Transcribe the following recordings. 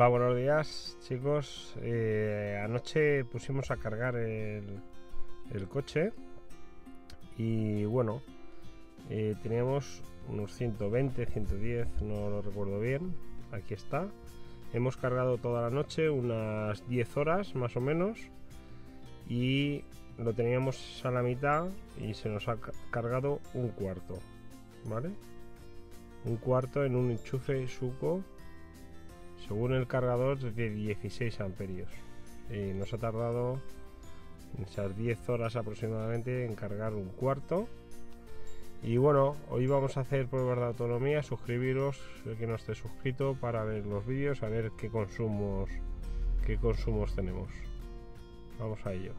Hola, buenos días, chicos. Anoche pusimos a cargar el coche y bueno, teníamos unos 120, 110, no lo recuerdo bien. Aquí está. Hemos cargado toda la noche, unas 10 horas más o menos, y lo teníamos a la mitad y se nos ha cargado un cuarto, ¿vale? Un cuarto en un enchufe Suco, según el cargador, de 16 amperios. Nos ha tardado esas 10 horas aproximadamente en cargar un cuarto. Y bueno, hoy vamos a hacer pruebas de autonomía. Suscribiros, el que no esté suscrito, para ver los vídeos, a ver qué consumos tenemos. Vamos a ello.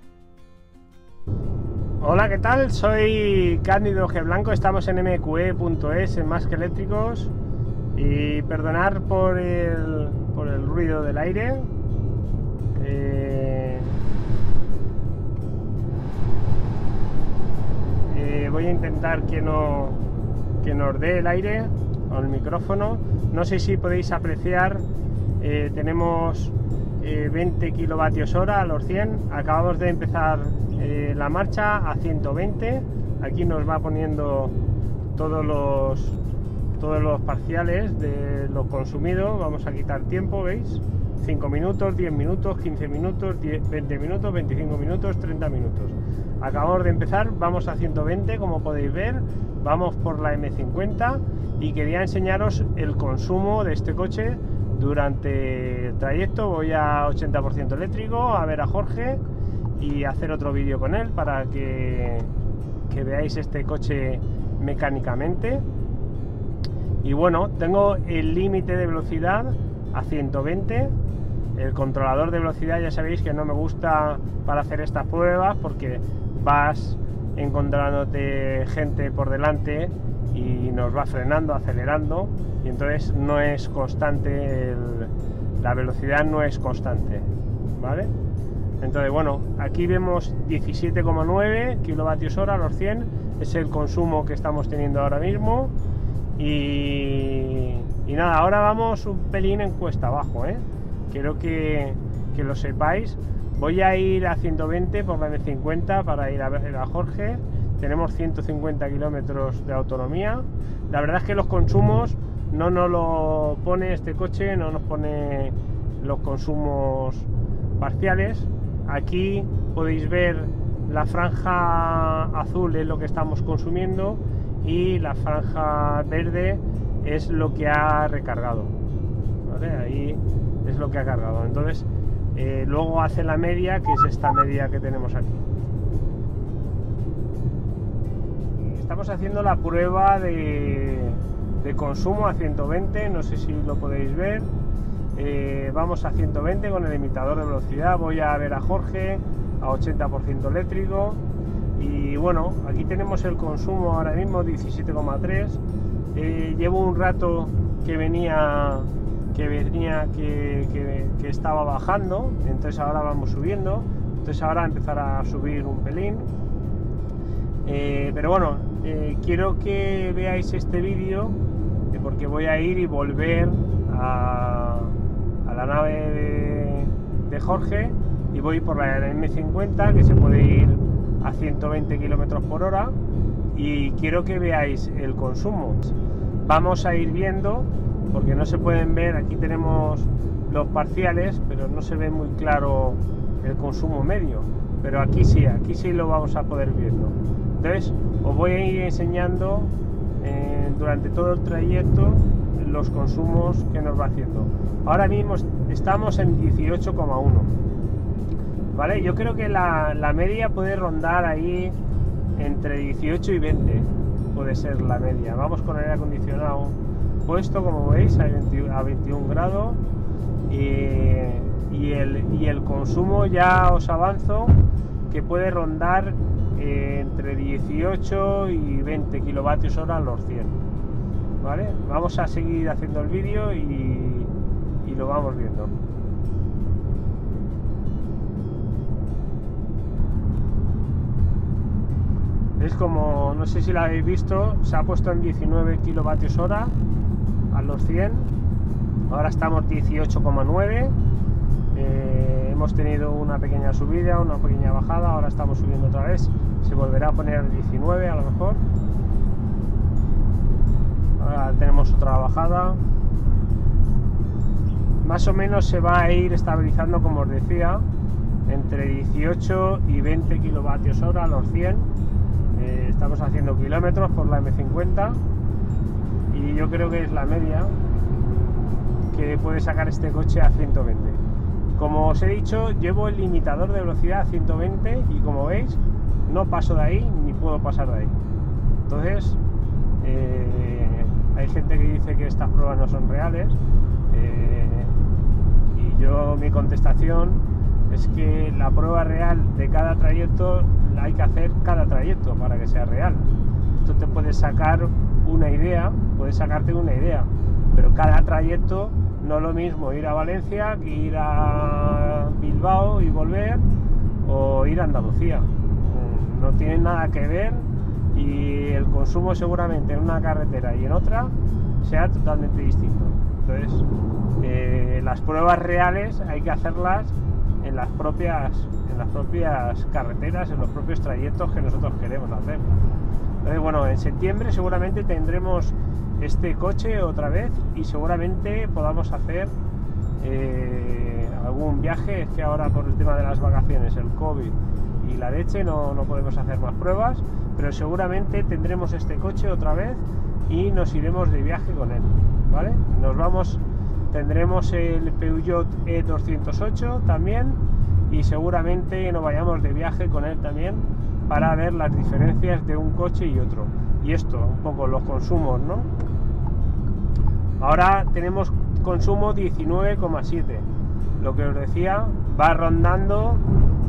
Hola, ¿qué tal? Soy Cándido G Blanco, estamos en MQE.es, en Más que Eléctricos. Y perdonar por el ruido del aire. Voy a intentar que no os dé el aire o el micrófono. No sé si podéis apreciar, tenemos 20 kilovatios hora a los 100. Acabamos de empezar la marcha a 120. Aquí nos va poniendo todos los parciales de lo consumido. Vamos a quitar tiempo, ¿veis? 5 minutos, 10 minutos, 15 minutos, 20 minutos, 25 minutos, 30 minutos. Acabamos de empezar, vamos a 120, como podéis ver, vamos por la M50, y quería enseñaros el consumo de este coche durante el trayecto. Voy a 80% eléctrico, a ver a Jorge y hacer otro vídeo con él para que veáis este coche mecánicamente. Y bueno, tengo el límite de velocidad a 120. El controlador de velocidad, ya sabéis que no me gusta para hacer estas pruebas porque vas encontrándote gente por delante y nos va frenando, acelerando, y entonces no es constante, la velocidad no es constante, ¿vale? Entonces bueno, aquí vemos 17,9 kilovatios hora a los 100, es el consumo que estamos teniendo ahora mismo. Y nada, ahora vamos un pelín en cuesta abajo, ¿eh? Quiero que lo sepáis. Voy a ir a 120 por la M50 para ir a ver a Jorge. Tenemos 150 kilómetros de autonomía. La verdad es que los consumos no nos lo pone este coche, no nos pone los consumos parciales. Aquí podéis ver la franja azul es lo que estamos consumiendo y la franja verde es lo que ha recargado, ¿vale? Ahí es lo que ha cargado. Entonces luego hace la media, que es esta media que tenemos aquí. Estamos haciendo la prueba de consumo a 120, no sé si lo podéis ver. Vamos a 120 con el limitador de velocidad. Voy a ver a Jorge a 80% eléctrico. Y bueno, aquí tenemos el consumo ahora mismo, 17,3. Llevo un rato que estaba bajando, entonces ahora vamos subiendo, entonces ahora empezará a subir un pelín. Pero bueno, quiero que veáis este vídeo porque voy a ir y volver a la nave de Jorge, y voy por la M50, que se puede ir a 120 kilómetros por hora, y quiero que veáis el consumo. Vamos a ir viendo porque no se pueden ver, aquí tenemos los parciales pero no se ve muy claro el consumo medio, pero aquí sí lo vamos a poder viendo. Entonces os voy a ir enseñando durante todo el trayecto los consumos que nos va haciendo. Ahora mismo estamos en 18,1, ¿vale? Yo creo que la media puede rondar ahí entre 18 y 20, puede ser la media. Vamos con el aire acondicionado puesto, como veis, a 21 grados. Y el consumo, ya os avanzo, que puede rondar entre 18 y 20 kilovatios hora a los 100, ¿vale? Vamos a seguir haciendo el vídeo y lo vamos viendo. Es como, no sé si la habéis visto, se ha puesto en 19 kilovatios hora a los 100, ahora estamos 18,9. Hemos tenido una pequeña subida, una pequeña bajada, ahora estamos subiendo otra vez, se volverá a poner 19 a lo mejor, ahora tenemos otra bajada, más o menos se va a ir estabilizando, como os decía, entre 18 y 20 kilovatios hora los 100. Estamos haciendo kilómetros por la M50 y yo creo que es la media que puede sacar este coche a 120. Como os he dicho, llevo el limitador de velocidad a 120 y como veis no paso de ahí ni puedo pasar de ahí. Entonces hay gente que dice que estas pruebas no son reales, y yo, mi contestación es que la prueba real de cada trayecto la hay que hacer cada trayecto para que sea real. Tú te puedes sacar una idea, puedes sacarte una idea, pero cada trayecto no es lo mismo ir a Valencia que ir a Bilbao y volver, o ir a Andalucía. No tiene nada que ver, y el consumo seguramente en una carretera y en otra sea totalmente distinto. Entonces las pruebas reales hay que hacerlas en las propias carreteras, en los propios trayectos que nosotros queremos hacer. Entonces bueno, en septiembre seguramente tendremos este coche otra vez y seguramente podamos hacer algún viaje. Es que ahora por el tema de las vacaciones, el COVID y la leche no podemos hacer más pruebas, pero seguramente tendremos este coche otra vez y nos iremos de viaje con él, ¿vale? Nos vamos, tendremos el Peugeot E208 también y seguramente nos vayamos de viaje con él también para ver las diferencias de un coche y otro. Y esto, un poco los consumos, ¿no? Ahora tenemos consumo 19,7. Lo que os decía, va rondando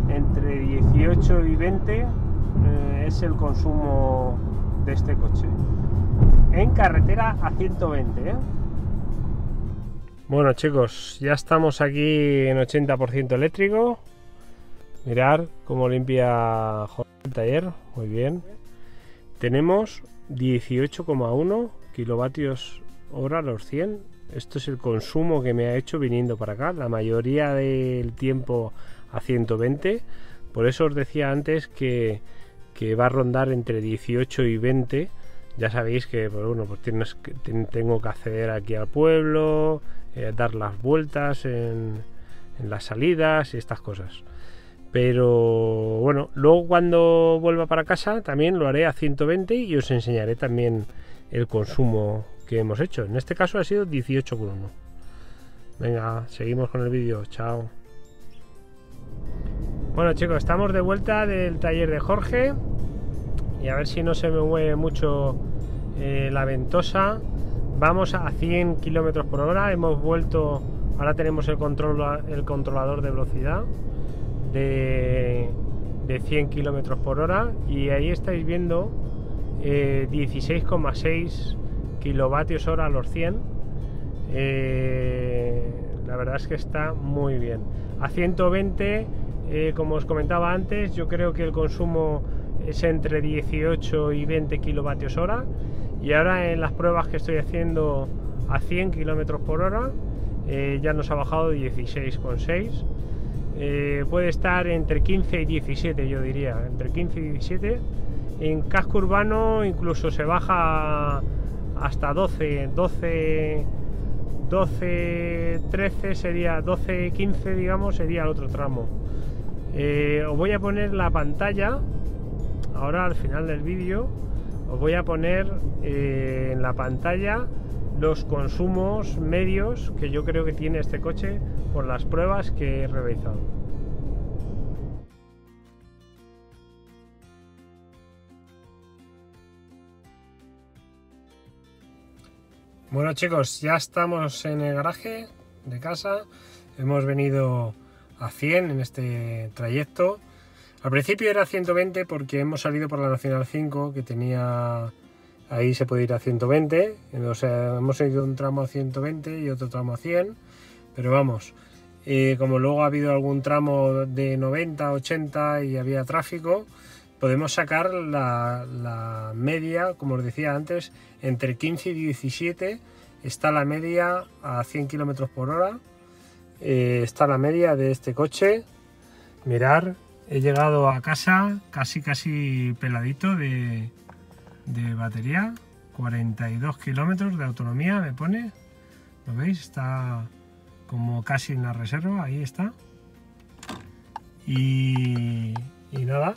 entre 18 y 20, es el consumo de este coche. En carretera a 120, ¿eh? Bueno chicos, ya estamos aquí en 80% eléctrico. Mirad cómo limpia el taller, muy bien. Tenemos 18,1 kilovatios hora los 100. Esto es el consumo que me ha hecho viniendo para acá, la mayoría del tiempo a 120. Por eso os decía antes que va a rondar entre 18 y 20. Ya sabéis que, bueno, pues tengo que acceder aquí al pueblo, dar las vueltas en las salidas y estas cosas. Pero bueno, luego cuando vuelva para casa también lo haré a 120 y os enseñaré también el consumo que hemos hecho. En este caso ha sido 18,1. Venga, seguimos con el vídeo, chao. Bueno chicos, estamos de vuelta del taller de Jorge y a ver si no se me mueve mucho la ventosa. Vamos a 100 km por hora, hemos vuelto, ahora tenemos el controlador de velocidad de 100 km por hora y ahí estáis viendo 16,6 kilovatios hora a los 100. La verdad es que está muy bien. A 120, como os comentaba antes, yo creo que el consumo es entre 18 y 20 kilovatios hora, y ahora en las pruebas que estoy haciendo a 100 km por hora ya nos ha bajado 16,6. Puede estar entre 15 y 17, yo diría, entre 15 y 17. En casco urbano incluso se baja hasta 12, 13 sería 12, 15 digamos, sería el otro tramo. Os voy a poner la pantalla, ahora al final del vídeo, os voy a poner en la pantalla los consumos medios que yo creo que tiene este coche por las pruebas que he realizado. Bueno chicos, ya estamos en el garaje de casa, hemos venido a 100 en este trayecto. Al principio era 120 porque hemos salido por la Nacional 5 que tenía. Ahí se puede ir a 120, o sea, hemos ido un tramo a 120 y otro tramo a 100, pero vamos, como luego ha habido algún tramo de 90, 80 y había tráfico, podemos sacar la media, como os decía antes, entre 15 y 17 está la media a 100 km por hora, está la media de este coche. Mirad, he llegado a casa casi peladito de batería, 42 kilómetros de autonomía me pone, ¿lo veis? Está como casi en la reserva, ahí está. Y nada,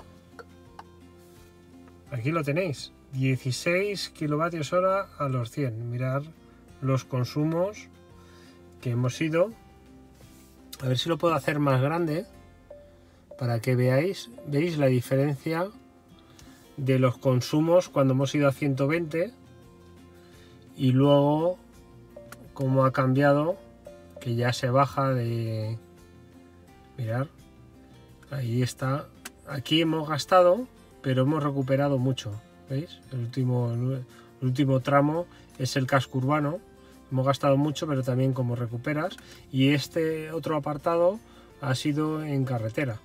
aquí lo tenéis, 16 kilovatios hora a los 100, mirad los consumos que hemos ido. A ver si lo puedo hacer más grande para que veáis la diferencia de los consumos cuando hemos ido a 120 y luego cómo ha cambiado, que ya se baja de... Mirad, ahí está, aquí hemos gastado pero hemos recuperado mucho, ¿veis? El último tramo es el casco urbano, hemos gastado mucho pero también como recuperas, y este otro apartado ha sido en carretera.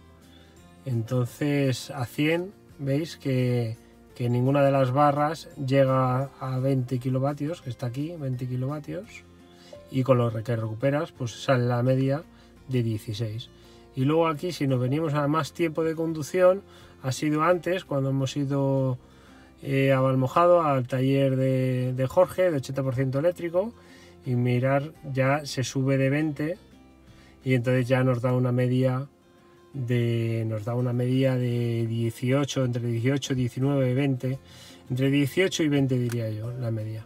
Entonces a 100 veis que ninguna de las barras llega a 20 kilovatios, que está aquí, 20 kilovatios, y con lo que recuperas pues sale la media de 16. Y luego aquí, si nos venimos a más tiempo de conducción, ha sido antes cuando hemos ido a Valmojado, al taller de Jorge, de 80% eléctrico, y mirar, ya se sube de 20 y entonces ya nos da una media de 18, entre 18, 19, 20, entre 18 y 20 diría yo, la media.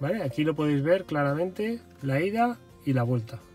¿Vale? Aquí lo podéis ver claramente, la ida y la vuelta.